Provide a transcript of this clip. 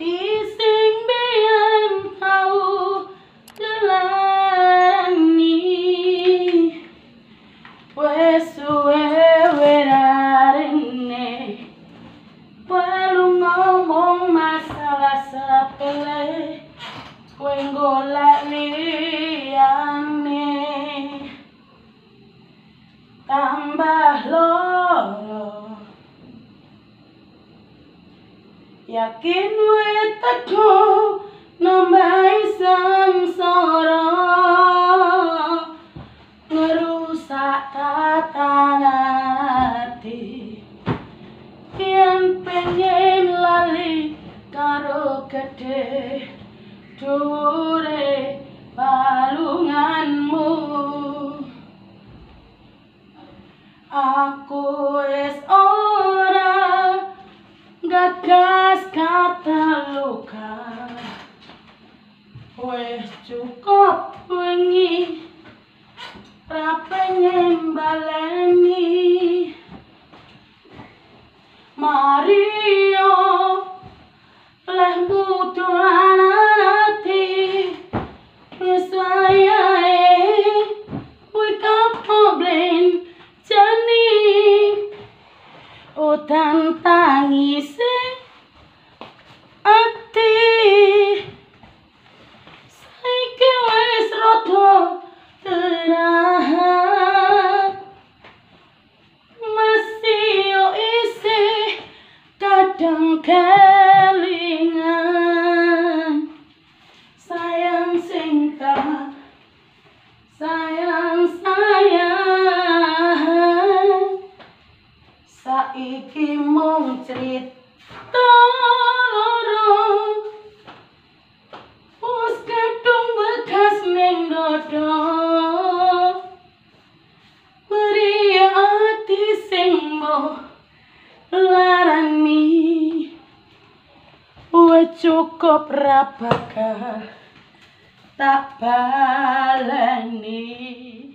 ati sing biyen tau lelani wes suwe werarene perlu ngomong masalah sepele kowe golek liyane tambah loro. Yakin wet teduh nambahi sengsara ngerusak tatanan ati yen pengen lali karo gede dhuwure balunganmu. Aku wis ora gagas kata luka, wes cukup wengi ra pengen baleni. Mario leh butuhan ati wes wayahe kuwi kapoblen jani udan tangis ati saiki wis rada terang masih yo isih kadang kelingan sayang sing tak sayang saiki mung cerita larani wes cukup ra bakal tak baleni.